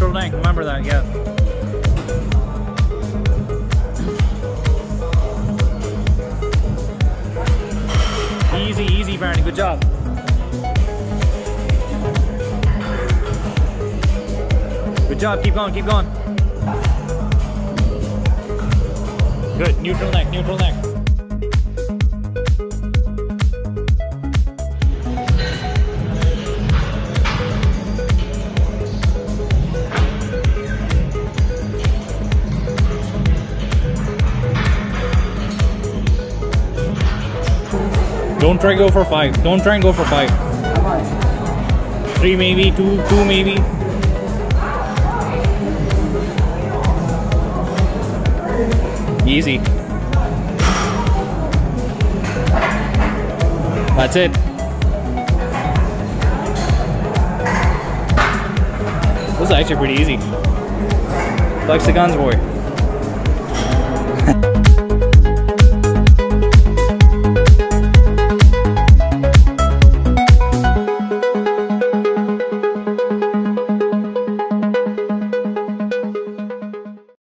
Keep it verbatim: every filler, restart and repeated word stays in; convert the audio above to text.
neutral link, remember that, yeah. Easy, easy, Brandon, good job. Good job, keep going, keep going. Good, neutral neck, neutral neck. Don't try go for five. Don't try and go for five. Three maybe, two, two maybe. Easy. That's it. This is actually pretty easy. Flex the guns, boy.